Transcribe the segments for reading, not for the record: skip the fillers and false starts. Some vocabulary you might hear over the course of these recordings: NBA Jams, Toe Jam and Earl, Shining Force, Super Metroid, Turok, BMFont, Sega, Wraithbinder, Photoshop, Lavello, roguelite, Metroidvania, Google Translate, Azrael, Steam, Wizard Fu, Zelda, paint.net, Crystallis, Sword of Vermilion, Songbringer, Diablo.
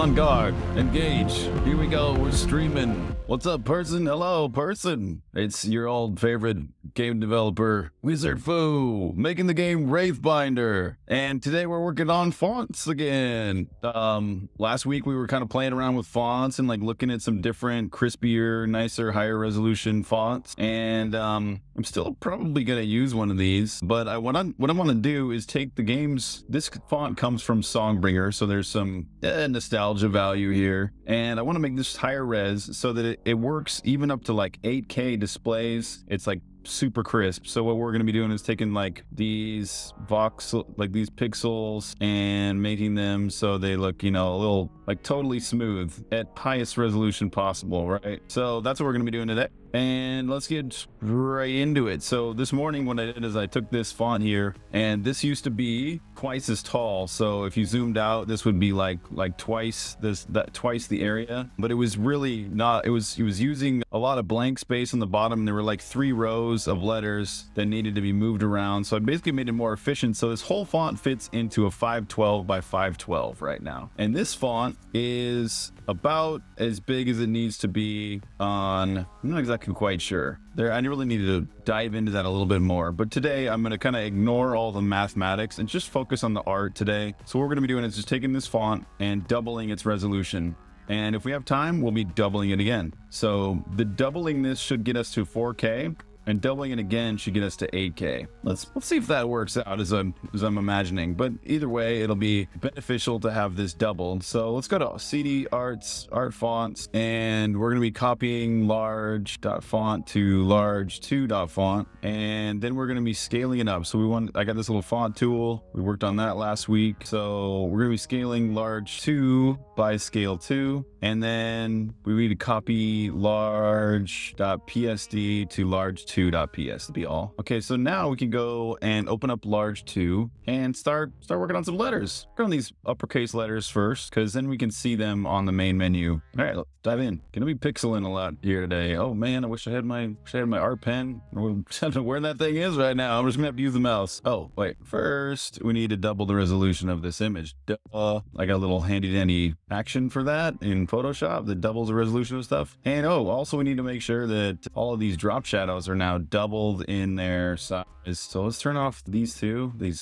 On guard. Engage. Here we go. We're streaming. What's up, person? Hello, person. It's your old favorite game developer, Wizard Fu, making the game Wraithbinder. And today we're working on fonts again. Last week we were kind of playing around with fonts and like looking at some different, crispier, nicer, higher resolution fonts. And I'm still probably gonna use one of these, but what I want to do is take the game's. This font comes from Songbringer, so there's some nostalgia value here, and I want to make this higher res so that it works even up to like 8K displays. It's like super crisp. So what we're going to be doing is taking like these voxel, like these pixels, and making them so they look, you know, a little like totally smooth at highest resolution possible, right? So that's what we're going to be doing today, and let's get right into it. So this morning what I did is I took this font here, and this used to be twice as tall, so if you zoomed out this would be like twice this, that twice the area, but it was really not, it was using a lot of blank space on the bottom, and there were like 3 rows of letters that needed to be moved around. So I basically made it more efficient. So this whole font fits into a 512 by 512 right now. And this font is about as big as it needs to be on, I'm not exactly quite sure. There, I really needed to dive into that a little bit more, but today I'm going to kind of ignore all the mathematics and just focus on the art today. So what we're going to be doing is just taking this font and doubling its resolution. And if we have time, we'll be doubling it again. So the doubling this should get us to 4K. And doubling it again should get us to 8K. Let's see if that works out as I'm imagining. But either way, it'll be beneficial to have this doubled. So let's go to CD Arts, Art Fonts, and we're going to be copying large.font to large2.font, and then we're going to be scaling it up. So I got this little font tool. We worked on that last week. So we're going to be scaling large2 by scale 2, and then we need to copy large.psd to large2.ps to be all. Okay, so now we can go and open up large2 and start working on some letters. Work on these uppercase letters first, because then we can see them on the main menu. All right, let's dive in. Gonna be pixeling a lot here today. Oh man, I wish I had my art pen. I don't know where that thing is right now. I'm just gonna have to use the mouse. Oh wait, first we need to double the resolution of this image. I got a little handy dandy action for that in Photoshop that doubles the resolution of stuff. And oh, also we need to make sure that all of these drop shadows are now doubled in their size. So let's turn off these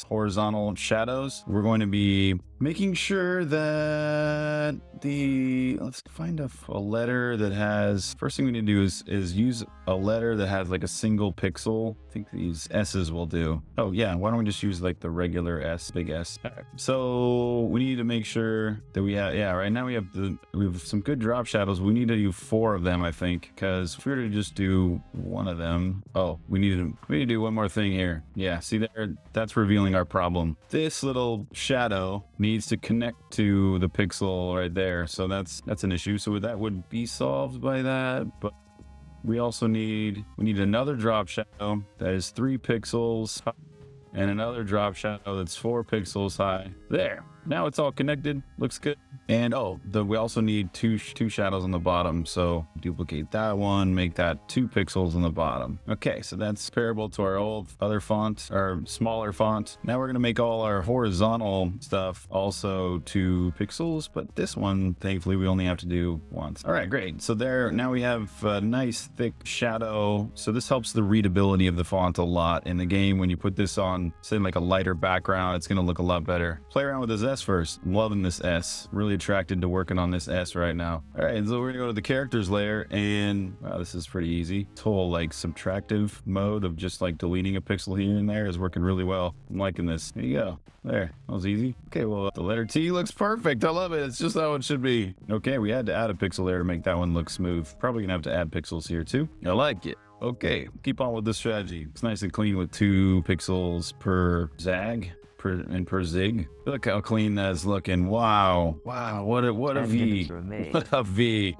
horizontal shadows. We're going to be making sure that let's find a letter that has, first thing we need to do is use a letter that has like a single pixel. I think these S's will do. Oh yeah, why don't we just use like the regular S, big S. Right. So we need to make sure that we have, yeah, right now we have some good drop shadows. We need to do 4 of them, I think, because if we were to just do one of them, oh, we need to do one more thing here. Yeah, see there, that's revealing our problem. This little shadow needs to connect to the pixel right there, so that's an issue. So that would be solved by that, but we also need another drop shadow that is 3 pixels high, and another drop shadow that's 4 pixels high. There, now it's all connected, looks good. And oh, we also need two shadows on the bottom, so duplicate that one, make that 2 pixels on the bottom. Okay, so that's comparable to our old other font, our smaller font. Now we're gonna make all our horizontal stuff also 2 pixels, but this one, thankfully, we only have to do once. All right, great. So there, now we have a nice thick shadow. So this helps the readability of the font a lot in the game. When you put this on, say like a lighter background, it's gonna look a lot better. Play around with this S first. I'm loving this S. Really attracted to working on this S right now. All right, so we're gonna go to the characters layer, and wow, this is pretty easy. This whole like subtractive mode of just like deleting a pixel here and there is working really well. I'm liking this. There you go. There, that was easy. Okay, well, the letter T looks perfect. I love it. It's just how it should be. Okay, we had to add a pixel there to make that one look smooth. Probably gonna have to add pixels here too. I like it. Okay, keep on with this strategy. It's nice and clean with 2 pixels per zag. Per zig. Look how clean that's looking. Wow. Wow, what a V. What a V.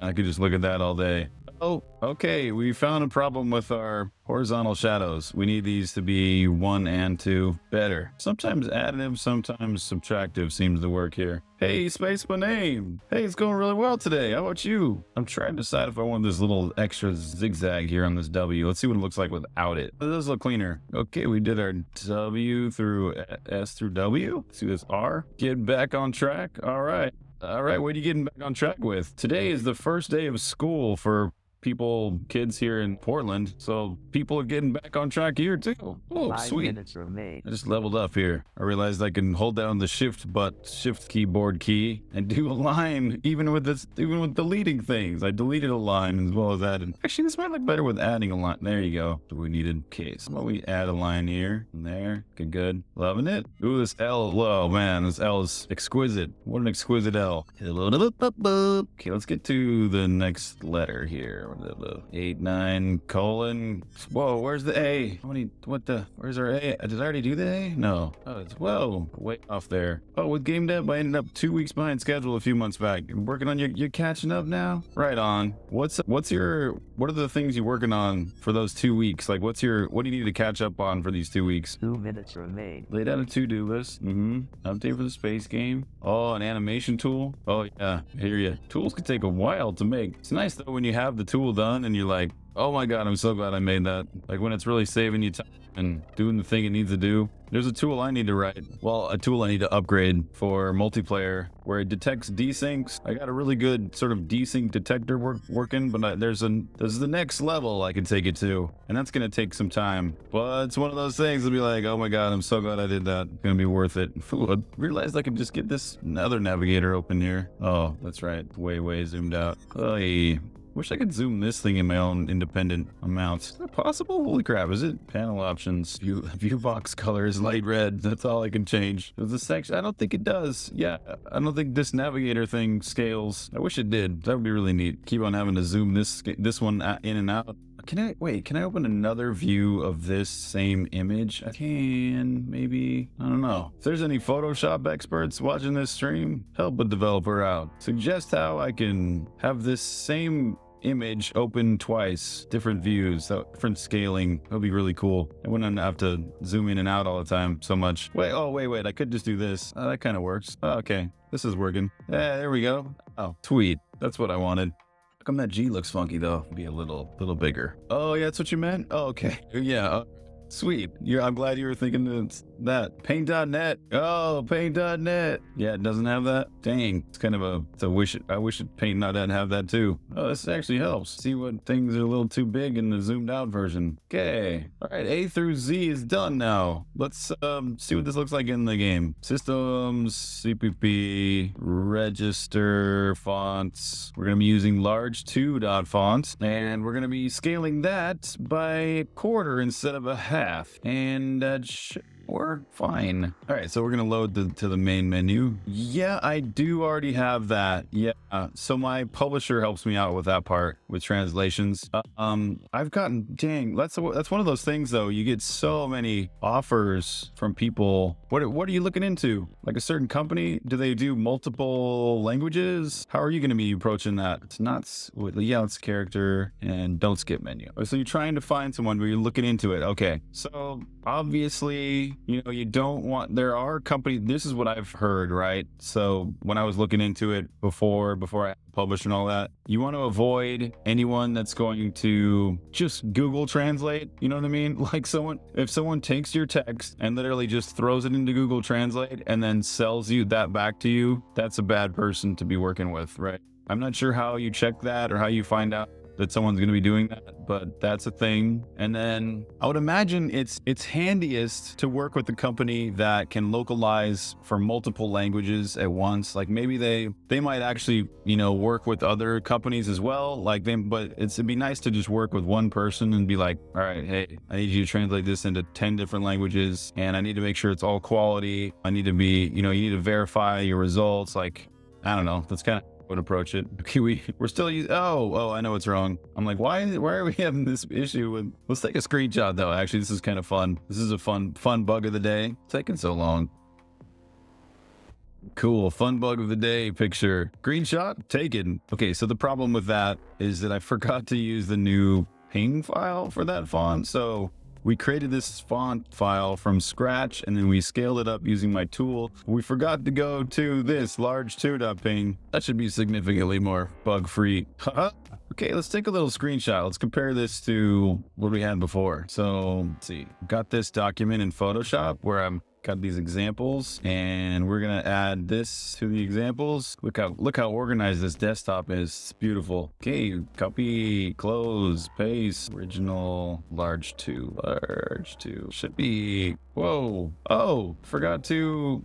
I could just look at that all day. Oh, okay, we found a problem with our horizontal shadows. We need these to be 1 and 2 better. Sometimes additive, sometimes subtractive seems to work here. Hey, space my name. Hey, it's going really well today. How about you? I'm trying to decide if I want this little extra zigzag here on this W. Let's see what it looks like without it. It does look cleaner. Okay, we did our W through S through W. Let's do this R. Get back on track. All right. All right, what are you getting back on track with? Today is the first day of school for kids here in Portland, so people are getting back on track here too. Oh, sweet. I just leveled up here. I realized I can hold down the shift keyboard key and do a line even with deleting things. I deleted a line as well as added. Actually, this might look better with adding a line. There you go. So we needed case. Why don't we add a line here and there? Good, good. Loving it. Ooh, this L. Oh man, this L is exquisite. What an exquisite L. Okay, let's get to the next letter here. 8, 9, colon. Whoa, where's the A? How many? What the? Where's our A? Did I already do the A? No. Oh, it's whoa, way off there. Oh, with game dev, I ended up 2 weeks behind schedule a few months back. You're working on your, you're catching up now. Right on. What are the things you're working on for those 2 weeks? Like, what do you need to catch up on for these 2 weeks? 2 minutes remain. Laid out a to-do list. Update for the space game. Oh, an animation tool. Oh yeah, I hear ya. Tools could take a while to make. It's nice though when you have the tool done and you're like, oh my god, I'm so glad I made that. Like when it's really saving you time and doing the thing it needs to do. There's a tool I need to write. Well, a tool I need to upgrade for multiplayer where it detects desyncs. I got a really good sort of desync detector working, but there's the next level I can take it to, and that's gonna take some time. But it's one of those things that'll be like, oh my god, I'm so glad I did that. It's gonna be worth it. Ooh, I realized I could just get this another navigator open here. Oh, that's right. Way zoomed out. Oy. Wish I could zoom this thing in my own independent amounts. Is that possible? Holy crap, is it? Panel options, view box colors, light red. That's all I can change. Does the section? I don't think it does. Yeah, I don't think this navigator thing scales. I wish it did. That would be really neat. Keep on having to zoom this one in and out. Can I open another view of this same image? I can, maybe, I don't know. If there's any Photoshop experts watching this stream, help a developer out. Suggest how I can have this same image open twice, different views, different scaling. That'll be really cool. I wouldn't have to zoom in and out all the time so much. Wait, oh, wait, I could just do this. That kind of works. Oh, okay, this is working. Yeah, there we go. Oh, tweet, that's what I wanted. How come that G looks funky though? Be a little bigger. Oh yeah, that's what you meant? Oh, okay. Yeah, sweet. I'm glad you were thinking of that. Paint.net. Oh, paint.net. Yeah, it doesn't have that? Dang, it's kind of a wish. I wish paint.net have that too. Oh, this actually helps. See what things are a little too big in the zoomed out version. Okay. All right, A through Z is done now. Let's see what this looks like in the game. Systems, CPP, register, fonts. We're going to be using large 2. Fonts, and we're going to be scaling that by a quarter instead of a half, and that should work fine. All right, so we're gonna load to the main menu. Yeah, I do already have that. Yeah, so my publisher helps me out with that part with translations. I've gotten, dang, that's one of those things though. You get so many offers from people. What are you looking into? Like a certain company? Do they do multiple languages? How are you gonna be approaching that? It's not, yeah, it's character and don't skip menu. So you're trying to find someone where you're looking into it. Okay, so obviously, you know, you don't want, there are companies, this is what I've heard, right? So when I was looking into it before I published and all that, you want to avoid anyone that's going to just Google Translate, you know what I mean? Like if someone takes your text and literally just throws it into Google Translate and then sells you that back to you, that's a bad person to be working with, right? I'm not sure how you check that or how you find out that someone's going to be doing that, but that's a thing. And then I would imagine it's handiest to work with a company that can localize for multiple languages at once. Like maybe they might actually, you know, work with other companies as well. Like it'd be nice to just work with one person and be like, all right, hey, I need you to translate this into 10 different languages, and I need to make sure it's all quality. I need to be, you know, you need to verify your results. Like, I don't know. That's kind of would approach it. Okay, we're still using, oh, I know it's wrong. I'm like, why are we having this issue with, let's take a screenshot though. Actually, this is kind of fun. This is a fun bug of the day. It's taking so long. Cool, fun bug of the day picture. Screenshot taken. Okay, so the problem with that is that I forgot to use the new ping file for that font. So we created this font file from scratch and then we scaled it up using my tool. We forgot to go to this large 2.png. That should be significantly more bug-free. Okay, let's take a little screenshot. Let's compare this to what we had before. So let's see, got this document in Photoshop where I'm got these examples, and we're gonna add this to the examples. Look how organized this desktop is. It's beautiful. Okay, copy, close, paste, original, large 2. Should be, whoa. Oh, forgot to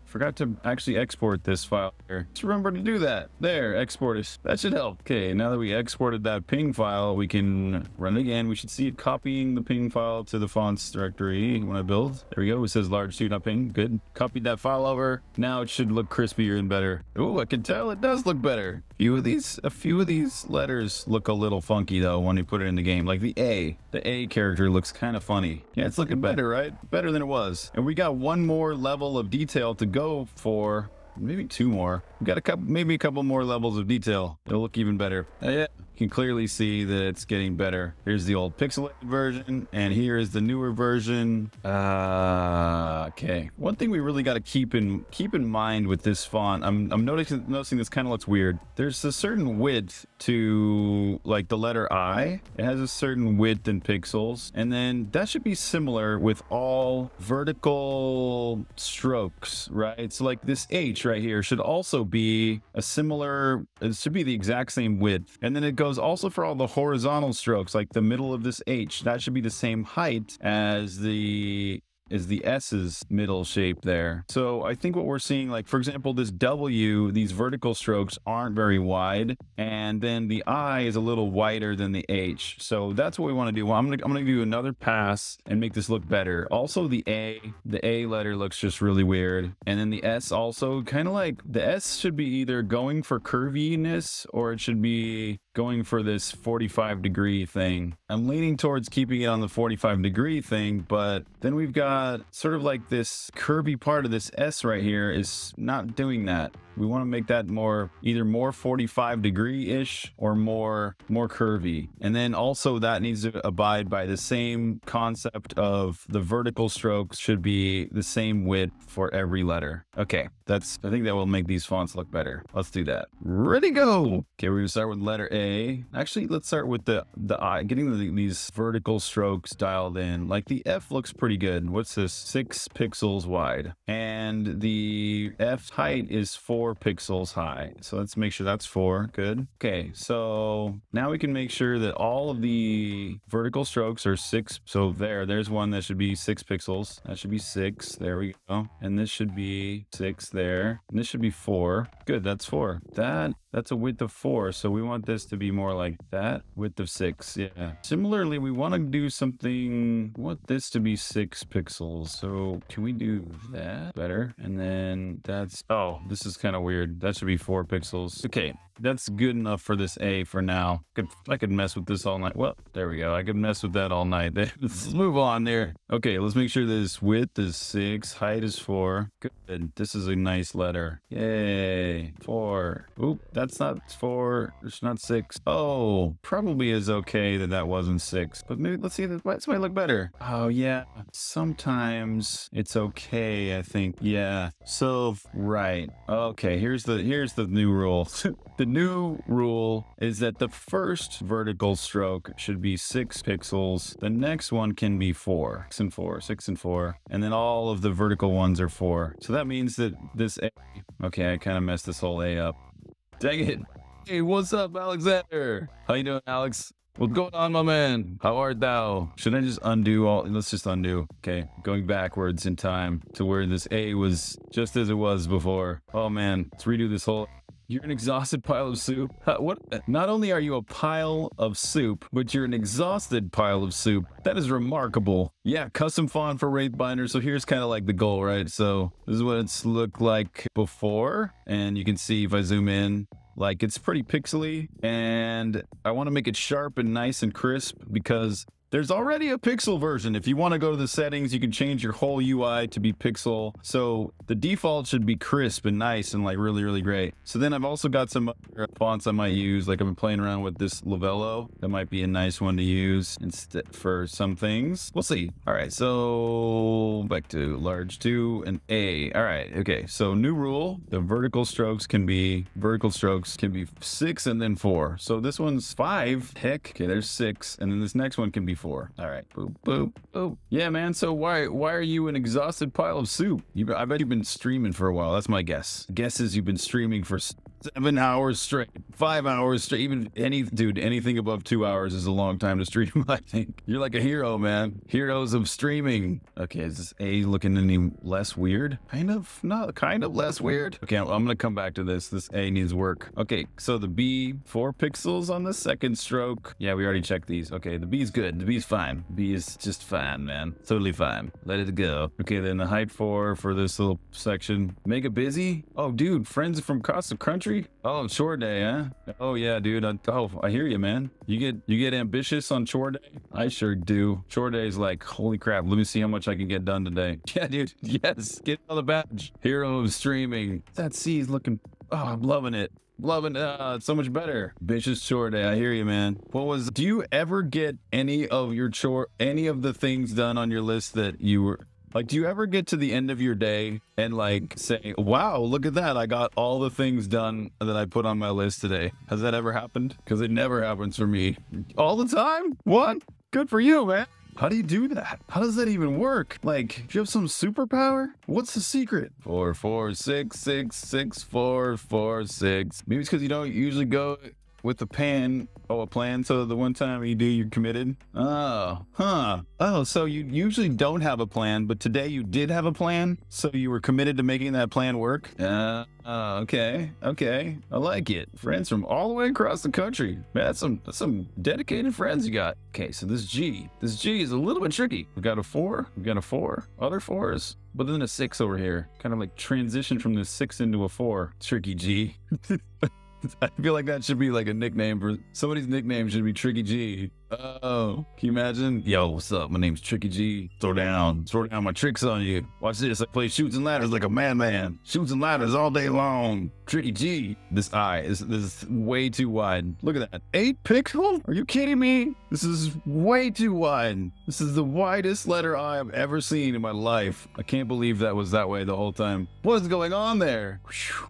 actually export this file here. Just remember to do that. There, export it. That should help. Okay, now that we exported that ping file, we can run it again. We should see it copying the ping file to the fonts directory when I build. There we go. It says large 2, not ping. Good. Copied that file over. Now it should look crispier and better. Oh, I can tell it does look better. A few of these letters look a little funky though when you put it in the game. Like the A character looks kind of funny. Yeah, it's looking better, right? Better than it was. And we got one more level of detail to go for. Maybe two more. We've got maybe a couple more levels of detail. It'll look even better. Yeah, you can clearly see that it's getting better. Here's the old pixelated version, and here is the newer version. Okay. One thing we really got to keep in mind with this font, I'm noticing this kind of looks weird. There's a certain width to, like, the letter I. It has a certain width in pixels, and then that should be similar with all vertical strokes, right? So like this H right here should also be a similar, it should be the exact same width. And then it goes also for all the horizontal strokes, like the middle of this H, that should be the same height as the S's middle shape there. So I think what we're seeing, like, for example, this W, these vertical strokes aren't very wide, and then the I is a little wider than the H. So that's what we want to do. Well, I'm gonna do another pass and make this look better. Also, the A letter looks just really weird, and then the S also kind of, like, the S should be either going for curviness or it should be going for this 45-degree thing. I'm leaning towards keeping it on the 45-degree thing, but then we've got sort of like this curvy part of this S right here is not doing that. We want to make that more, either more 45-degree-ish or more curvy. And then also that needs to abide by the same concept of the vertical strokes should be the same width for every letter. Okay, that's, I think that will make these fonts look better. Let's do that. Ready, go! Okay, we're gonna start with letter A. Actually, let's start with the I, getting these vertical strokes dialed in. Like the F looks pretty good. What's this? 6 pixels wide. And the F height is 4 pixels high. So let's make sure that's 4. Good. Okay, so now we can make sure that all of the vertical strokes are 6. So there's one that should be 6 pixels. That should be 6. There we go. And this should be 6 there. And this should be 4. Good, that's 4. That's a width of 4. So we want this to be more like that, width of 6. Yeah, similarly we want to do something, we want this to be 6 pixels, so can we do that better? And then that's, oh, this is kind of weird, that should be 4 pixels. Okay, that's good enough for this A for now. I could mess with this all night. Well, there we go, I could mess with that all night. Let's move on there. Okay, let's make sure this width is 6, height is 4. Good, this is a nice letter. Yay, 4. Oop, that's not 4, it's not 6. Oh, probably is okay that that wasn't 6, but maybe let's see if this might look better. Oh yeah, sometimes it's okay, I think. Yeah, so right. Okay, here's the new rule. The new rule is that the first vertical stroke should be 6 pixels. The next one can be 4, 6 and 4, 6 and 4, and then all of the vertical ones are 4. So that means that this A, okay, I kind of messed this whole A up. Dang it. Hey, what's up, Alexander? How you doing, Alex? What's going on, my man? How art thou? Should I just undo all? Let's just undo. Okay, going backwards in time to where this A was just as it was before. Oh man, let's redo this whole... You're an exhausted pile of soup. What? Not only are you a pile of soup, but you're an exhausted pile of soup. That is remarkable. Yeah, custom font for Wraithbinder. So here's kind of like the goal, right? So this is what it's looked like before. And you can see if I zoom in, like, it's pretty pixely, and I want to make it sharp and nice and crisp because there's already a pixel version. If you want to go to the settings, you can change your whole UI to be pixel. So the default should be crisp and nice and, like, really, really great. So then I've also got some other fonts I might use. Like, I've been playing around with this Lavello. That might be a nice one to use instead for some things. We'll see. All right, so back to large 2 and A. All right, okay. So new rule, the vertical strokes can be 6 and then 4. So this one's 5. Heck, okay, there's 6. And then this next one can be 24. All right. Boop, boop, boop. Yeah, man. So why are you an exhausted pile of soup? I bet you've been streaming for a while. That's my guess. Guess is you've been streaming for 7 hours straight, 5 hours straight. Even anything above 2 hours is a long time to stream, I think. You're like a hero, man. Heroes of streaming. Okay, is this A looking any less weird? Kind of, not kind of less weird. Okay, I'm gonna come back to this. This A needs work. Okay, so the B, 4 pixels on the second stroke. Yeah, we already checked these. Okay, the B's good. The B's fine. B is just fine, man. Totally fine. Let it go. Okay, then the height 4 for this little section. Mega busy? Oh, dude, friends from across the country? Oh, chore day, huh? Oh yeah, dude. I hear you, man. You get ambitious on chore day? I sure do. Chore day is like, holy crap, let me see how much I can get done today. Yeah, dude. Yes, get on the badge. Hero of streaming. That C is looking, oh, I'm loving it. Loving it. It's so much better. Bitch's chore day. I hear you, man. Do you ever get any of the things done on your list that you were, like, do you ever get to the end of your day and like say, wow, look at that, I got all the things done that I put on my list today? Has that ever happened? Because it never happens for me. All the time? What? Good for you, man. How do you do that? How does that even work? Like, do you have some superpower? What's the secret? 4 4 6 6 6 4 4 6. Maybe it's because you don't usually go with the pan. Oh, a plan. So the one time you do, you're committed. Oh, huh. Oh, so you usually don't have a plan, but today you did have a plan, so you were committed to making that plan work. Okay. Okay. I like it. Friends from all the way across the country. Man, that's some dedicated friends you got. Okay, so this G. This G is a little bit tricky. We've got a 4. We've got a 4. Other 4s. But then a 6 over here. Kind of like transition from the 6 into a 4. Tricky G. I feel like that should be like a nickname for somebody's nickname should be Tricky G. Oh, can you imagine? Yo, what's up? My name's Tricky G. Throw down my tricks on you. Watch this. I play shoots and ladders like a madman. Shoots and ladders all day long. Tricky G. This eye is way too wide. Look at that. 8 pixel? Are you kidding me? This is way too wide. This is the widest letter I have ever seen in my life. I can't believe that was that way the whole time. What is going on there?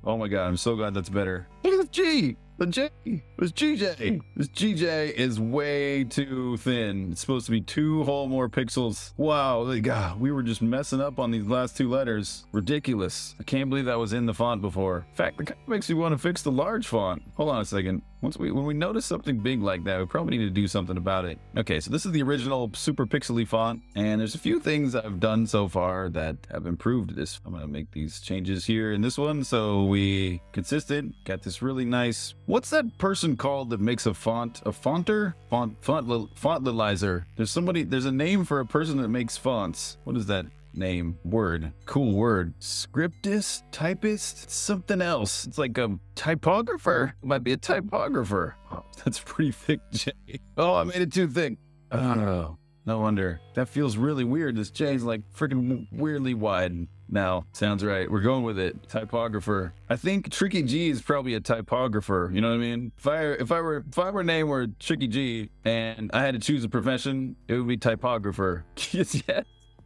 Oh my God, I'm so glad that's better. Look at this G. The J was GJ. This GJ is way too thin. It's supposed to be 2 whole more pixels. Wow, like, God, we were just messing up on these last 2 letters. Ridiculous. I can't believe that was in the font before. In fact, it kind of makes me want to fix the large font. Hold on a second. When we notice something big like that, we probably need to do something about it. Okay, so this is the original super pixely font, and there's a few things I've done so far that have improved this. I'm gonna make these changes here in this one, so we consistent, got this really nice. What's that person called that makes a font? A fonter? Fontalizer. There's a name for a person that makes fonts. What is that name? Word. Cool word. Scriptist? Typist? Something else. It's like a typographer. It might be a typographer. Oh, that's pretty thick, J. Oh, I made it too thick. Oh, no wonder. That feels really weird. This J is like freaking weirdly wide. Now, sounds right. We're going with it. Typographer. I think Tricky G is probably a typographer. You know what I mean? If I were name were Tricky G and I had to choose a profession, it would be typographer. Yes.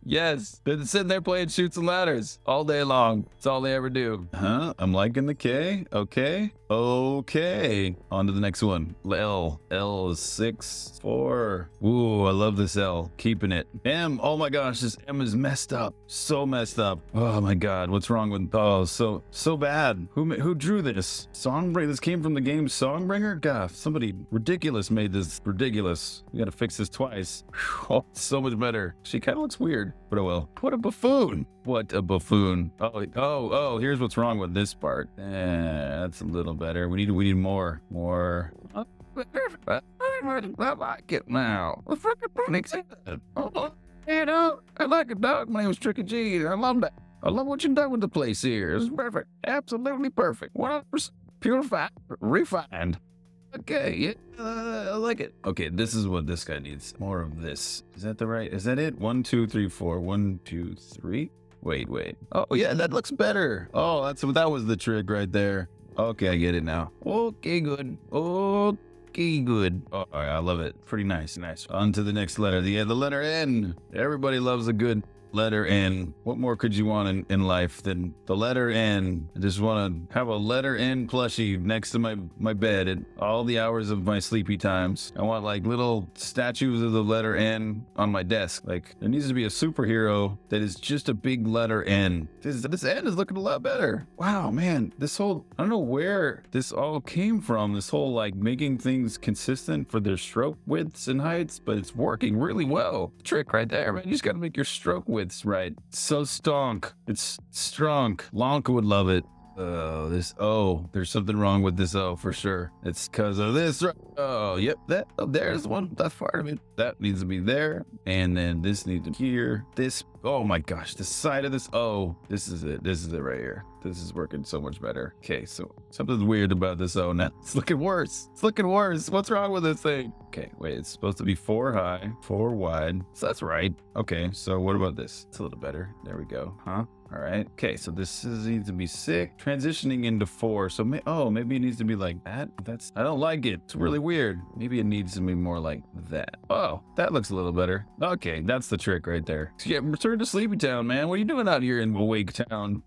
Yes, they're sitting there playing shoots and ladders all day long. It's all they ever do. Huh? I'm liking the K. Okay. Okay. On to the next one. L. L is 6, 4. Ooh, I love this L. Keeping it. M. Oh my gosh, this M is messed up. So messed up. Oh my God, what's wrong with? Oh, so bad. Who drew this? Songbringer. This came from the game Songbringer. God, somebody ridiculous made this ridiculous. We gotta fix this twice. Oh, so much better. She kind of looks weird. But oh well. What a buffoon. What a buffoon. Oh, here's what's wrong with this part. That's a little better. We need more. I like it now. You know, I like it, dog. My name is Tricky G. I love that. I love what you've done with the place here. It's perfect. Absolutely perfect. 100% purified, refined. Okay, yeah, I like it. Okay, this is what this guy needs. More of this. Is that the right? Is that it? 1, 2, 3, 4. 1, 2, 3. Wait. Oh, yeah, that looks better. Oh, that was the trick right there. Okay, I get it now. Okay, good. Okay, good. Oh, all right, I love it. Pretty nice. On to the next letter. Yeah, the letter N. Everybody loves a good letter N. What more could you want in life than the letter N? I just want to have a letter N plushie next to my bed at all the hours of my sleepy times. I want like little statues of the letter N on my desk. Like there needs to be a superhero that is just a big letter N. This N is looking a lot better. Wow, man, this whole, I don't know where this all came from. This whole like making things consistent for their stroke widths and heights, but it's working really well. Trick right there, man. You just gotta make your stroke widths right. So stonk. It's stronk. Lonka would love it. Oh, this O. There's something wrong with this O for sure. It's because of this. Oh, yep. That up there is one. That part of it. That needs to be there. And then this needs to be here. This. Oh my gosh. The side of this O. This is it. This is it right here. This is working so much better. Okay, so something's weird about this O now. It's looking worse. It's looking worse. What's wrong with this thing? Okay, wait. It's supposed to be 4 high, 4 wide. So that's right. Okay, so what about this? It's a little better. There we go. Huh? All right. Okay, so this needs to be 6. Transitioning into 4. So maybe it needs to be like that. That's, I don't like it. It's really weird. Maybe it needs to be more like that. Oh, that looks a little better. Okay, that's the trick right there. Yeah, return to Sleepy Town, man. What are you doing out here in Awake Town?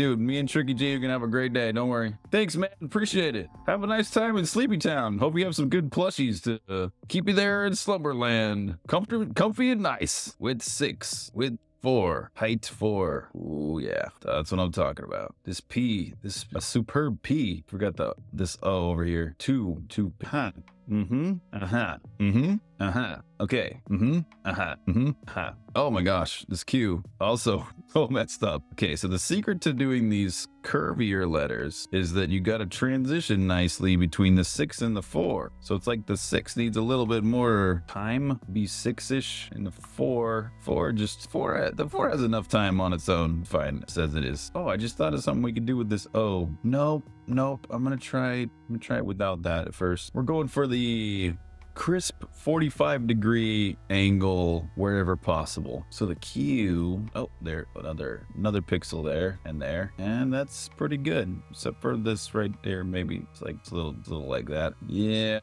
Dude, me and Tricky G are gonna have a great day. Don't worry. Thanks, man. Appreciate it. Have a nice time in Sleepy Town. Hope you have some good plushies to keep you there in Slumberland. Comfy and nice. With 6. With 4. Height 4. Ooh, yeah. That's what I'm talking about. This P. This a superb P. Forgot this O over here. 2. Huh. Mm-hmm. Uh-huh. Mm-hmm. Uh-huh. Okay. Mm-hmm. Uh-huh. Mm-hmm. Uh-huh. Oh my gosh. This Q also so messed up. Okay, so the secret to doing these curvier letters is that you gotta transition nicely between the 6 and the 4. So it's like the 6 needs a little bit more time, be 6-ish, and the 4 just 4. The 4 has enough time on its own. Fine, says it is. Oh, I just thought of something we could do with this O. Nope. I'm gonna try it without that at first. We're going for the crisp 45-degree angle wherever possible. So the Q, oh, there, another pixel there and there, and that's pretty good. Except for this right there, maybe it's like it's a little like that. Yeah,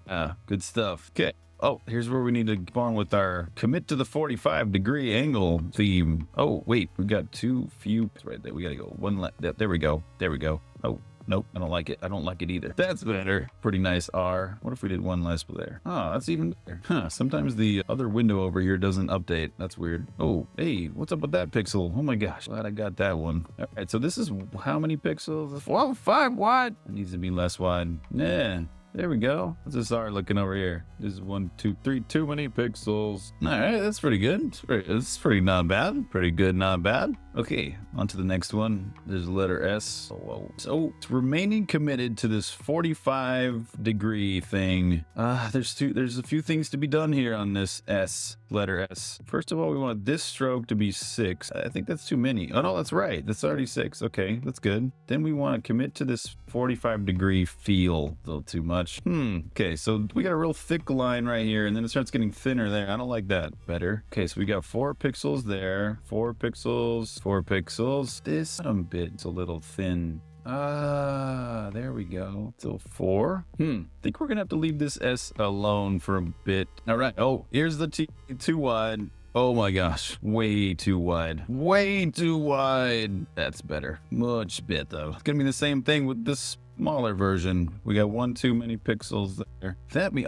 good stuff. Okay. Oh, here's where we need to go on with our commit to the 45-degree angle theme. Oh, wait, we got too few right there. We gotta go one left. There we go. There we go. Oh. Nope, I don't like it. I don't like it either. That's better. Pretty nice R. What if we did one less there? Oh, that's even better. Huh, sometimes the other window over here doesn't update. That's weird. Oh, hey, what's up with that pixel? Oh my gosh, glad I got that one. All right, so this is how many pixels? Well, 5 wide. It needs to be less wide. Yeah. There we go. What's this R looking over here? This is 1, 2, 3, too many pixels. All right, that's pretty good. It's pretty not bad. Pretty good, not bad. Okay, on to the next one. There's the letter S. Whoa. So it's remaining committed to this 45-degree thing. There's a few things to be done here on this S, letter S. First of all, we want this stroke to be 6. I think that's too many. Oh no, that's right. That's already 6. Okay, that's good. Then we want to commit to this 45-degree feel. A little too much. Okay, so we got a real thick line right here, and then it starts getting thinner there. I don't like that. Better. Okay, so we got 4 pixels there, 4 pixels, 4 pixels. This bottom bit's a little thin. Ah, there we go. So 4. I think we're gonna have to leave this S alone for a bit. All right. Oh, here's the T. Too wide. Oh my gosh, way too wide. Way too wide. That's better. Much better. It's gonna be the same thing with this smaller version. We got 1 too many pixels there.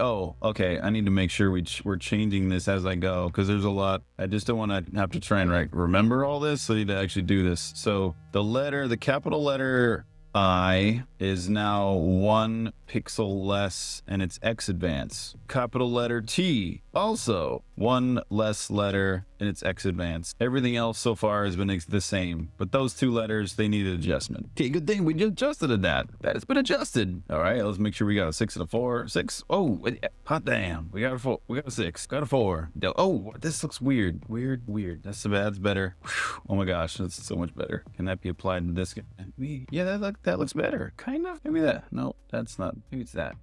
Oh, okay. I need to make sure we're changing this as I go, because there's a lot. I just don't want to have to try and remember all this. So I need to actually do this. So the capital letter I is now 1 pixel less, and it's X advance. Capital letter T, also 1 less letter, and it's X advance. Everything else so far has been the same, but those 2 letters, they needed adjustment. Okay, good thing we just adjusted that. That has been adjusted. All right, let's make sure we got a 6 and a 4, 6. Oh, hot damn, we got a 4, we got a 6, got a 4. Oh, this looks weird, weird. That's better. Whew. Oh my gosh, that's so much better. Can that be applied to this guy? Yeah, that looks better, kind of. Maybe that. No, that's not. Maybe it's that.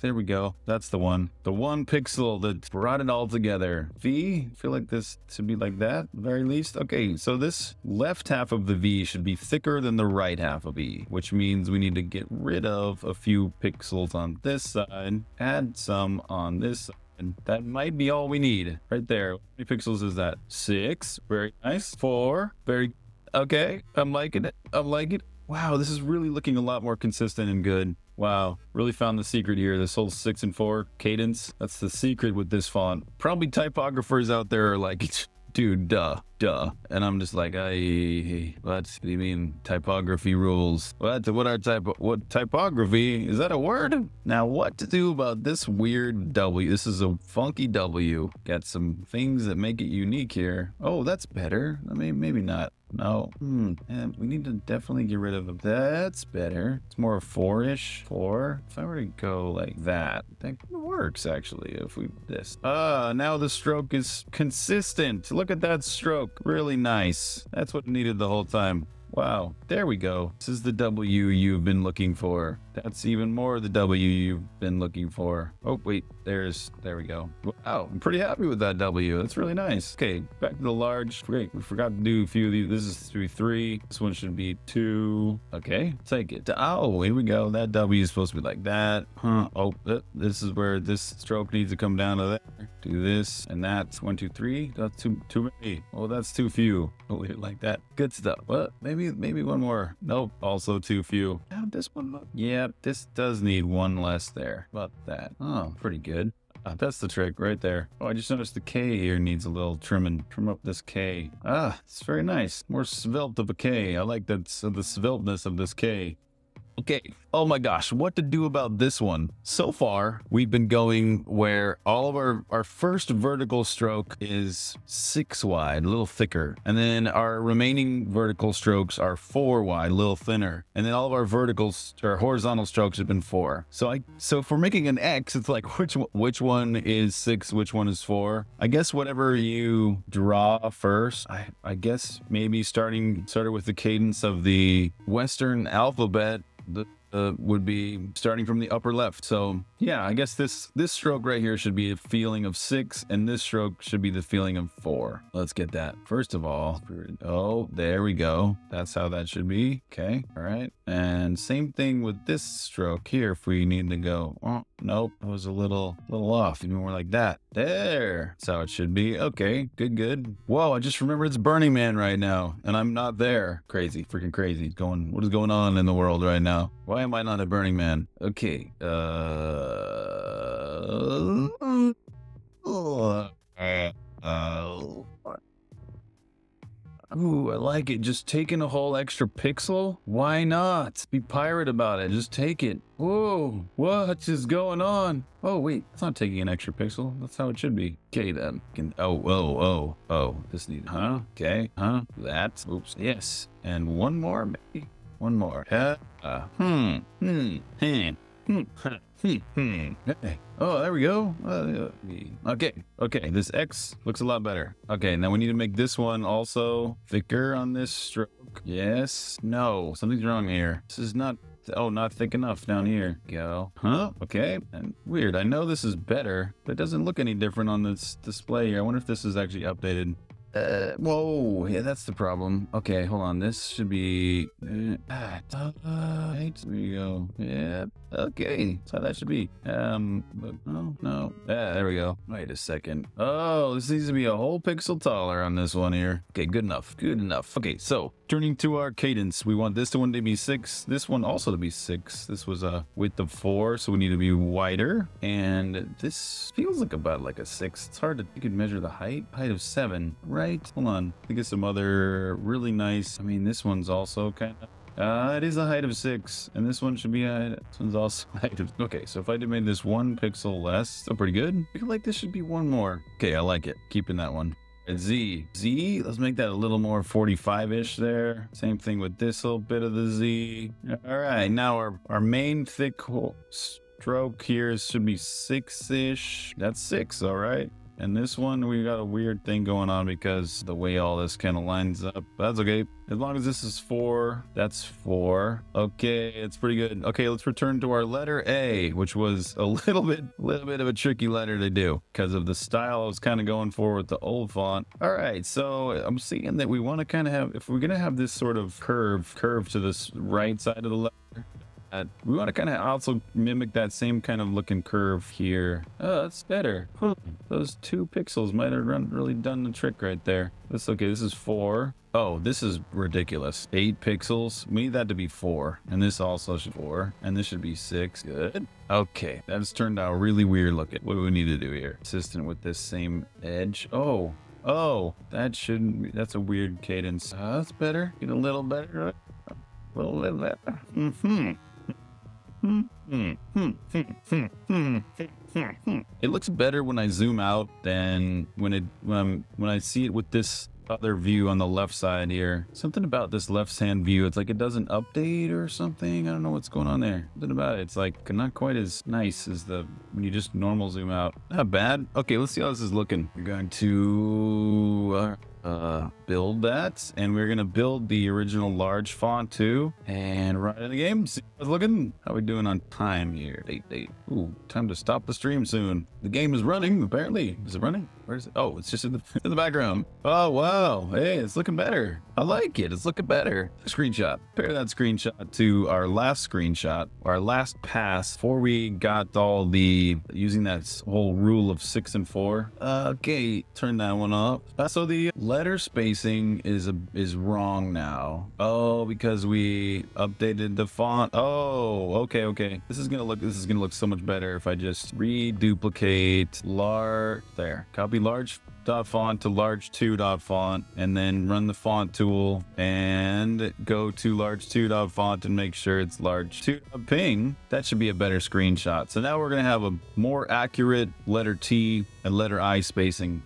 There we go. That's the one. The 1 pixel that brought it all together. V. I feel like this should be like that, at the very least. Okay, so this left half of the V should be thicker than the right half of E, which means we need to get rid of a few pixels on this side, add some on this side. And that might be all we need right there. How many pixels is that? 6. Very nice. 4. Very okay. I'm liking it. I'm liking it. Wow, this is really looking a lot more consistent and good. Wow, really found the secret here. This whole 6 and 4 cadence. That's the secret with this font. Probably typographers out there are like, dude, duh. And I'm just like, what do you mean typography rules? What typography? Is that a word? Now what to do about this weird W? This is a funky W. Got some things that make it unique here. Oh, that's better. I mean, maybe not. No. And we need to definitely get rid of them. That's better. It's more 4-ish. 4. If I were to go like that works actually. If we this. Now the stroke is consistent. Look at that stroke. Really nice. That's what needed the whole time. Wow. There we go. This is the W you've been looking for. That's even more the W you've been looking for. Oh, wait. There we go. Wow. I'm pretty happy with that W. That's really nice. Okay. Back to the large. Great. We forgot to do a few of these. This is 3. This one should be 2. Okay. Take it. Oh, here we go. That W is supposed to be like that. Huh. Oh, this is where this stroke needs to come down to there. Do this and that's 1, 2, 3. That's too many. Oh, that's too few. I'll leave it like that. Good stuff. What? Maybe one more. Nope. Also too few. Now this one look. Yep. This does need one less there. About that. Oh, pretty good. That's the trick right there. Oh, I just noticed the K here needs a little trimming. Trim up this K. Ah, it's very nice. More svelte of a K. I like that, the svelteness of this K. Okay. Oh my gosh, what to do about this one? So far, we've been going where all of our first vertical stroke is 6 wide, a little thicker. And then our remaining vertical strokes are 4 wide, a little thinner. And then all of our verticals or horizontal strokes have been 4. So if we're making an X, it's like which one is 6, which one is 4? I guess whatever you draw first. I guess maybe started with the cadence of the Western alphabet. Would be starting from the upper left. So yeah, I guess this stroke right here should be a feeling of 6, and this stroke should be the feeling of 4. Let's get that. First of all, oh, there we go. That's how that should be. Okay, all right. And same thing with this stroke here. If we need to go, oh, nope, I was a little off. Even more like that. There. That's how it should be. Okay, good. Whoa, I just remember it's Burning Man right now, and I'm not there. Crazy, freaking crazy. What is going on in the world right now? Why am I not at Burning Man? Okay. Ooh, I like it. Just taking a whole extra pixel? Why not? Be pirate about it. Just take it. Whoa, what is going on? Oh, wait, it's not taking an extra pixel. That's how it should be. Okay, then. Oh. This needs, huh? Okay, huh? That. Oops. Yes. And one more, maybe. One more. Okay. Oh, there we go. Okay. This X looks a lot better. Okay, now we need to make this one also thicker on this stroke. Yes. No. Something's wrong here. This is not. Oh, not thick enough down here. Go. Huh? Okay. And weird. I know this is better, but it doesn't look any different on this display here. I wonder if this is actually updated. Whoa, yeah, that's the problem. Okay, hold on. This should be right. There we go. Yeah. Okay. That's how that should be. No. Yeah, there we go. Wait a second. Oh, this needs to be a whole pixel taller on this one here. Okay, good enough. Okay, so turning to our cadence, we want this one to be 6, this one also to be 6. This was a width of 4, so we need to be wider. And this feels like about like a 6. It's hard to you could measure the height of 7, right? Hold on. I think it's some other really nice. I mean, this one's also kind of. It is a height of 6, and this one should be a. This one's also a height of. Okay, so if I did make this 1 pixel less, still pretty good. I feel like this should be 1 more. Okay, I like it. Keeping that one. Z. Let's make that a little more 45-ish there. Same thing with this little bit of the Z. All right, now our main thick stroke here should be 6-ish. That's 6, all right. And this one, we got a weird thing going on because the way all this kind of lines up. That's okay. As long as this is 4, that's 4. Okay, it's pretty good. Okay, let's return to our letter A, which was a little bit of a tricky letter to do because of the style I was kind of going for with the old font. All right, so I'm seeing that we want to kind of have, if we're going to have this sort of curve to this right side of the letter, We want to kind of also mimic that same kind of looking curve here. Oh, that's better. Those 2 pixels might have really done the trick right there. That's okay. This is 4. Oh, this is ridiculous. 8 pixels. We need that to be 4. And this also should be 4. And this should be 6. Good. Okay. That's turned out really weird looking. What do we need to do here? Consistent with this same edge. Oh. Oh. That shouldn't be. That's a weird cadence. That's better. Get a little better. A little bit better. Mm-hmm. It looks better when I zoom out than when I see it with this other view on the left side here. Something about this left-hand view, it's like it doesn't update or something. I don't know what's going on there. Something about it, it's like not quite as nice as the when you just normal zoom out. Not bad. Okay, let's see how this is looking. We're going to build that, and we're gonna build the original large font too, and right in the game. See how it's looking. How we doing on time here? Date. Ooh, time to stop the stream soon. The game is running apparently. Is it running? Where is it? Oh, it's just in the background. Oh wow, hey, it's looking better. I like it. It's looking better. Screenshot. Compare that screenshot to our last screenshot, our last pass before we got all the using that whole rule of 6 and 4. Okay, turn that one off. So the letter spacing is wrong now. Oh, because we updated the font. Oh, okay. This is gonna look so much better if I just reduplicate large there. Copy large.font to large2.font and then run the font tool and go to large2.font and make sure it's large2.png. That should be a better screenshot. So now we're gonna have a more accurate letter T and letter I spacing.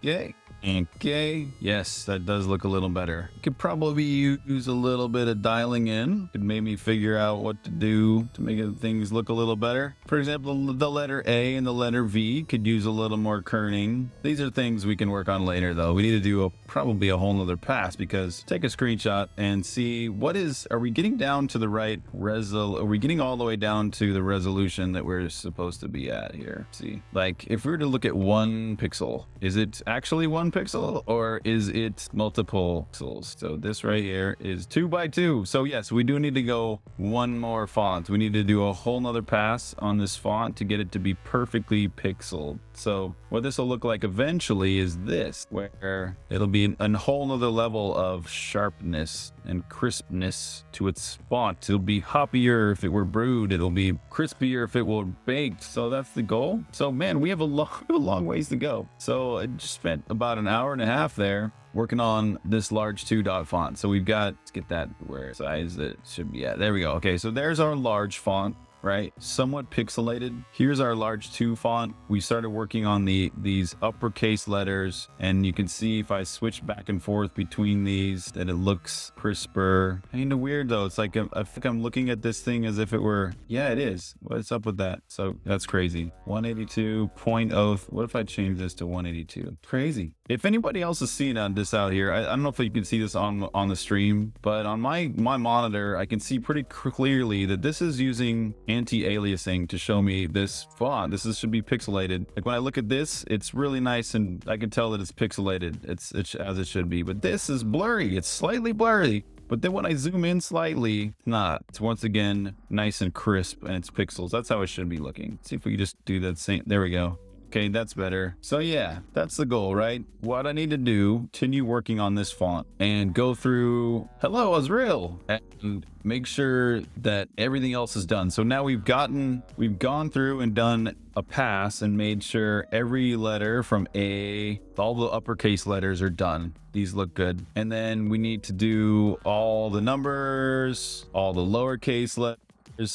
Yay. Okay, yes, that does look a little better. Could probably use a little bit of dialing in. Could maybe figure out what to do to make things look a little better. For example, the letter A and the letter V could use a little more kerning. These are things we can work on later though. We need to do probably a whole nother pass because take a screenshot and see are we getting down to the right resol? Are we getting all the way down to the resolution that we're supposed to be at here? See, like if we were to look at 1 pixel, is it actually 1 pixel or is it multiple pixels? So this right here is 2 by 2. So yes, we do need to go one more font. We need to do a whole nother pass on this font to get it to be perfectly pixeled. So what this will look like eventually is this, where it'll be a whole nother level of sharpness and crispness to its font. It'll be hoppier if it were brewed. It'll be crispier if it were baked. So that's the goal. So man, we have a long ways to go. So I just spent about an hour and a half there working on this large2.font. So we've got, let's get that where size it should be at. There we go. Okay, so there's our large font, right? Somewhat pixelated. Here's our large2 font. We started working on these uppercase letters, and you can see if I switch back and forth between these that it looks crisper. Kind of weird though. It's like I think I'm looking at this thing as if it were. Yeah, it is. What's up with that? So that's crazy. 182.0. What if I change this to 182? Crazy. If anybody else is seeing this out here, I don't know if you can see this on the stream, but on my monitor, I can see pretty clearly that this is using anti-aliasing to show me this font. This should be pixelated. Like when I look at this, it's really nice and I can tell that it's pixelated. It's as it should be, but this is blurry. It's slightly blurry. But then when I zoom in slightly, it's not. It's once again nice and crisp and it's pixels. That's how it should be looking. Let's see if we can just do that same. There we go. Okay, that's better. So yeah, that's the goal, right? What I need to do, continue working on this font and go through, hello, Azrael, and make sure that everything else is done. So now we've gone through and done a pass and made sure every letter from A, all the uppercase letters are done. These look good. And then we need to do all the numbers, all the lowercase letters,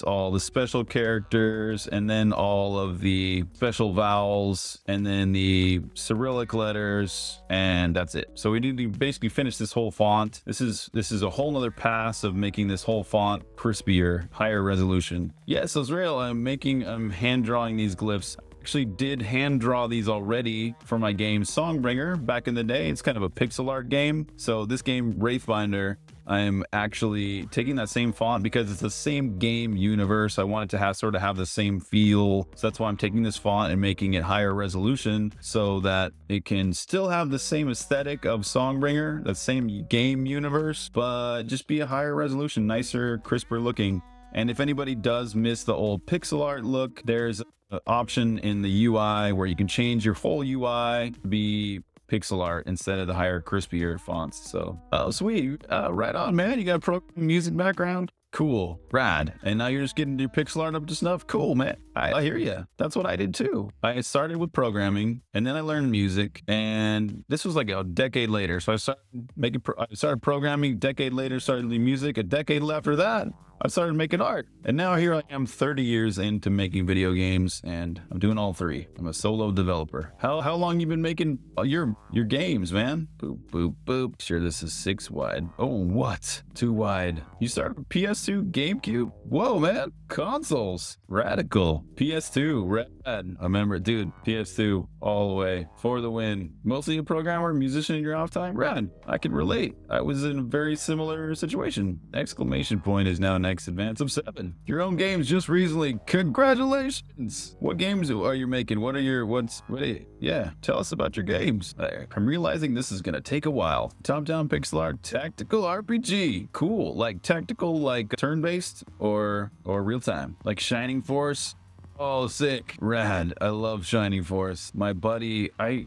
all the special characters, and then all of the special vowels, and then the Cyrillic letters, and that's it. So we need to basically finish this whole font. This is a whole nother pass of making this whole font crispier, higher resolution. Yes, Azrael, I'm hand drawing these glyphs. Actually did hand draw these already for my game Songbringer back in the day. It's kind of a pixel art game. So this game Wraithbinder, I am actually taking that same font because it's the same game universe. I wanted to have sort of have the same feel. So that's why I'm taking this font and making it higher resolution so that it can still have the same aesthetic of Songbringer, that same game universe, but just be a higher resolution, nicer, crisper looking. And if anybody does miss the old pixel art look, there's an option in the UI where you can change your whole UI to be pixel art instead of the higher, crispier fonts. So, oh, sweet. Right on, man. You got a pro music background. Cool. Rad. And now you're just getting your pixel art up to snuff. Cool, man. I hear you. That's what I did too. I started with programming and then I learned music, and this was like a decade later. So I started programming a decade later, started doing music. A decade after that, I started making art. And now here I am 30 years into making video games, and I'm doing all three. I'm a solo developer. How long you been making your games, man? Boop, boop, boop. Sure, this is 6 wide. Oh, what? 2 wide. You started PS2, GameCube? Whoa, man. Consoles. Radical. PS2, rad. I remember, dude, PS2 all the way for the win. Mostly a programmer, musician in your off time? Rad. I can relate. I was in a very similar situation. Exclamation point is now next. Advance of 7. Your own games just recently. Congratulations. What games are you making? What are your yeah, tell us about your games. I'm realizing this is gonna take a while. Top-down pixel art tactical RPG. Cool. Like tactical, like turn-based or real-time, like Shining Force. Oh, sick. Rad. I love Shining Force. My buddy, I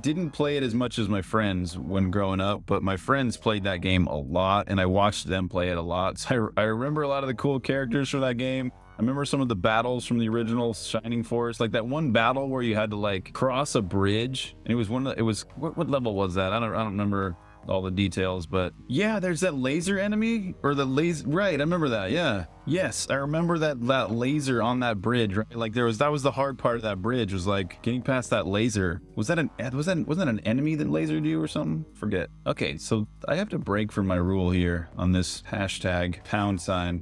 didn't play it as much as my friends when growing up, but my friends played that game a lot, and I watched them play it a lot. So I remember a lot of the cool characters from that game. I remember some of the battles from the original Shining Force, like that one battle where you had to like cross a bridge, and it was one of the, what level was that? I don't remember all the details, but yeah, there's that laser enemy or the laser, right? I remember that. Yeah. Yes, I remember that laser on that bridge, right? Like that was the hard part of that bridge, was like getting past that laser. Wasn't that an enemy that lasered you or something? Forget. Okay, so I have to break from my rule here on this hashtag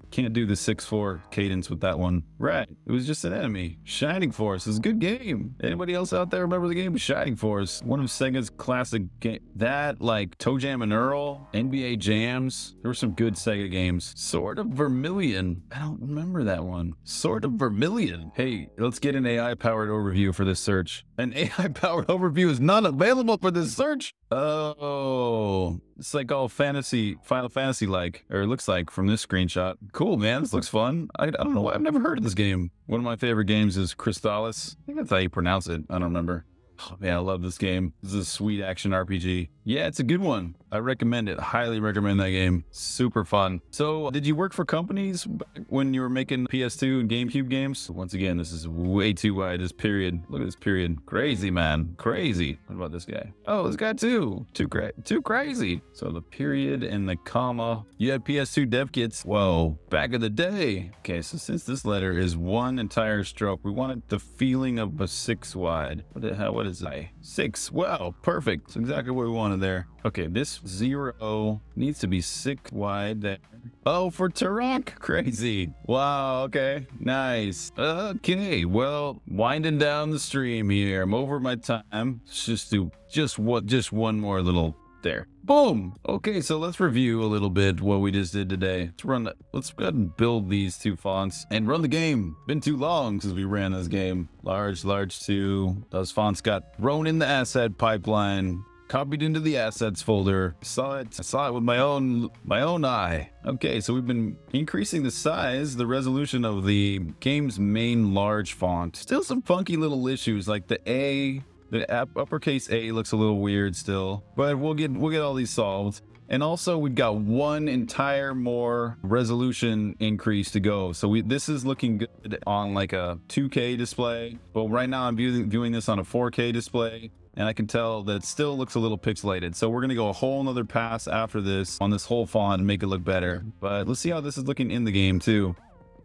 #. Can't do the 6-4 cadence with that one. Right. It was just an enemy. Shining Force is a good game. Anybody else out there remember the game Shining Force? One of Sega's classic game. That, like Toe Jam and Earl, NBA Jams. There were some good Sega games. Sword of Vermilion. I don't remember that one. Sword of Vermilion. Hey, let's get an AI-powered overview for this search. An AI-powered overview is not available for this search. Oh, it's like all fantasy, Final Fantasy-like, or it looks like from this screenshot. Cool, man. This looks fun. I don't know why. I've never heard of this game. One of my favorite games is Crystallis. I think that's how you pronounce it. I don't remember. Oh, man, I love this game. This is a sweet action RPG. Yeah, it's a good one. I recommend it. Highly recommend that game. Super fun. So, did you work for companies back when you were making PS2 and GameCube games? Once again, this is way too wide. This period. Look at this period. Crazy, man. Crazy. What about this guy? Oh, this guy too. Too crazy. So, the period and the comma. You had PS2 dev kits. Whoa. Back in the day. Okay, so since this letter is one entire stroke, we wanted the feeling of a 6 wide. What the hell? What is I? 6. Wow. Perfect. That's exactly what we wanted there. Okay, this 0 needs to be 6 wide there. Oh, for Turok? Crazy. Wow, okay. Nice. Okay, well, winding down the stream here. I'm over my time. Let's just do just one more little there. Boom. Okay, so let's review a little bit what we just did today. Let's go ahead and build these 2 fonts and run the game. Been too long since we ran this game. Large 2. Those fonts got thrown in the asset pipeline. Copied into the assets folder. I saw it with my own eye. Okay, so we've been increasing the size, the resolution of the game's main large font. Still some funky little issues, like the A, the uppercase A looks a little weird still, but we'll get all these solved. And also we've got one entire more resolution increase to go. So this is looking good on like a 2K display, but right now I'm viewing this on a 4K display. And I can tell that it still looks a little pixelated. So we're going to go a whole nother pass after this on this whole font and make it look better. But let's see how this is looking in the game too.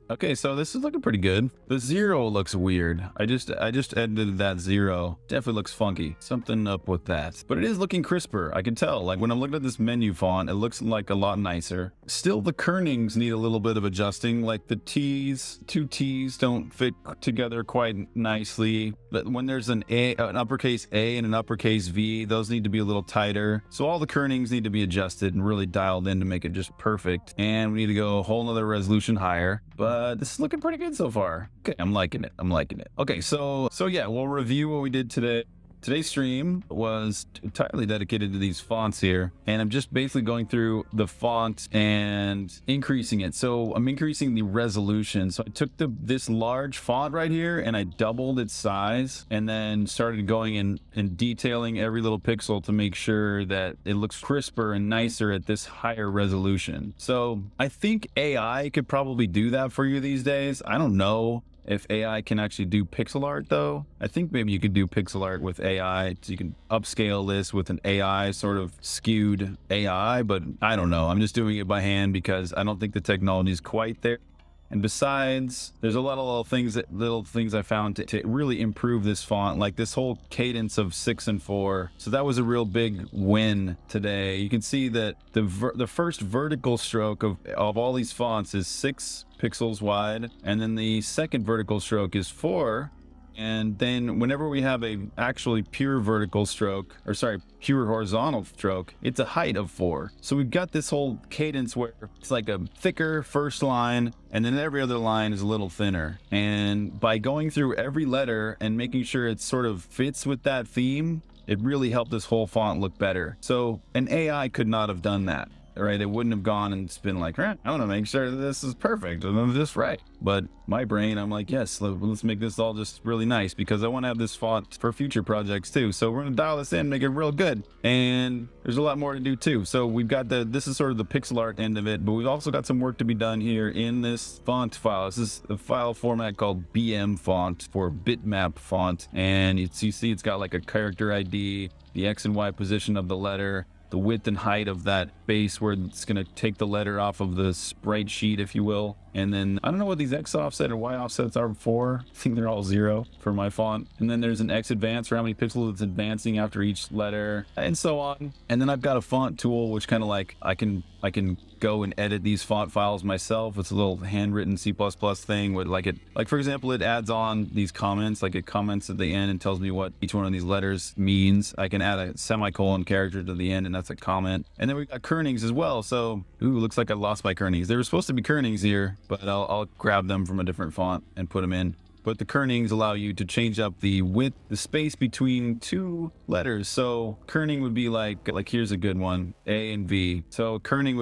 Okay, so this is looking pretty good. The 0 looks weird. I just edited that 0. Definitely looks funky. Something up with that. But it is looking crisper. I can tell. Like when I'm looking at this menu font, it looks like a lot nicer. Still, the kernings need a little bit of adjusting. Like the T's, 2 T's don't fit together quite nicely. But when there's an uppercase A and an uppercase V, those need to be a little tighter. So all the kernings need to be adjusted and really dialed in to make it just perfect. And we need to go a whole nother resolution higher. But this is looking pretty good so far. Okay, I'm liking it. Okay, so yeah, we'll review what we did today. Today's stream was entirely dedicated to these fonts here, and I'm just basically going through the font and increasing it. So I'm increasing the resolution. So I took this large font right here and I doubled its size, and then started going in and detailing every little pixel to make sure that it looks crisper and nicer at this higher resolution. So I think AI could probably do that for you these days. I don't know if AI can actually do pixel art though. I think maybe you could do pixel art with AI. So you can upscale this with an AI, sort of skewed AI, but I don't know. I'm just doing it by hand because I don't think the technology is quite there. And besides, there's a lot of little things I found to really improve this font, like this whole cadence of 6 and 4. So that was a real big win today. You can see that the first vertical stroke of all these fonts is 6 pixels wide. And then the second vertical stroke is 4. And then whenever we have a actually pure vertical stroke, or sorry, pure horizontal stroke, it's a height of 4. So we've got this whole cadence where it's like a thicker first line, and then every other line is a little thinner. And by going through every letter and making sure it sort of fits with that theme, it really helped this whole font look better. So an AI could not have done that. Right, it wouldn't have gone and it's been like, eh, I want to make sure that this is perfect and I'm just right. But my brain, I'm like, yes, let's make this all just really nice because I want to have this font for future projects too. So we're gonna dial this in, make it real good, and there's a lot more to do too. So we've got this is sort of the pixel art end of it, but we've also got some work to be done here in this font file. This is a file format called BMFont for bitmap font, and you see it's got like a character ID, the X and Y position of the letter, the width and height of that base where it's going to take the letter off of the sprite sheet, if you will. And then I don't know what these X offset or Y offsets are for. I think they're all 0 for my font. And then there's an X advance for how many pixels it's advancing after each letter and so on. And then I've got a font tool, which kind of like I can go and edit these font files myself. It's a little handwritten C++ thing with like for example, it adds on these comments, like it comments at the end and tells me what each one of these letters means. I can add a semicolon character to the end and that's a comment. And then we've got kernings as well. So, ooh, looks like I lost my kernings. There were supposed to be kernings here, but I'll grab them from a different font and put them in. But the kernings allow you to change up the width, the space between two letters. So kerning would be like here's a good one, A and V. So kerning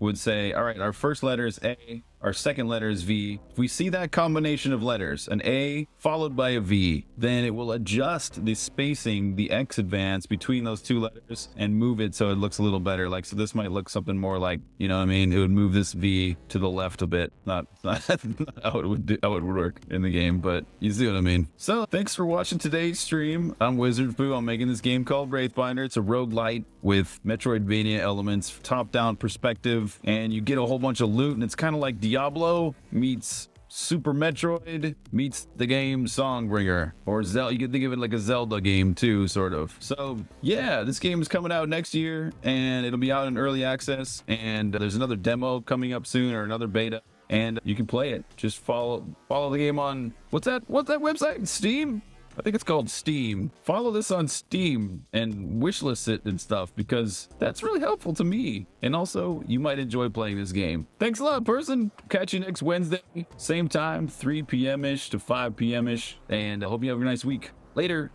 would say, all right, our first letter is A, our second letter is V. If we see that combination of letters, an A followed by a V, then it will adjust the spacing, the X advance between those two letters and move it so it looks a little better. Like, so this might look something more like, you know what I mean? It would move this V to the left a bit. Not how it would do, how it would work in the game, but you see what I mean. So thanks for watching today's stream. I'm Wizard Fu. I'm making this game called Wraithbinder. It's a roguelite with Metroidvania elements, top-down perspective. And you get a whole bunch of loot, and it's kind of like Diablo meets Super Metroid meets the game Songbringer, or Zelda. You can think of it like a Zelda game too, sort of. So yeah, this game is coming out next year, and it'll be out in early access, and there's another demo coming up soon, or another beta, and you can play it. Just follow the game on what's that website? Steam? I think it's called Steam. Follow this on Steam and wishlist it and stuff, because that's really helpful to me. And also, you might enjoy playing this game. Thanks a lot, person. Catch you next Wednesday. Same time, 3 p.m.-ish to 5 p.m.-ish. And I hope you have a nice week. Later.